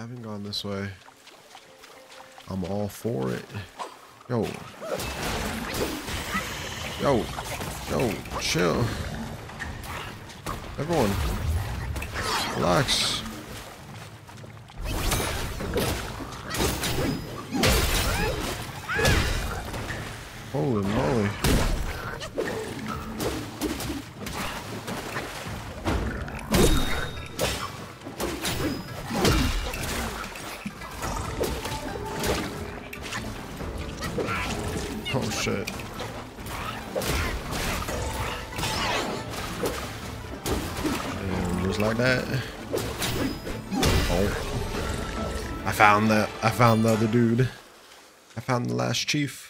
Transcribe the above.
haven't gone this way. I'm all for it. Yo. Yo. Yo, chill. Everyone, relax. Holy moly. Oh shit. And just like that. Oh. I found the other dude. I found the last chief.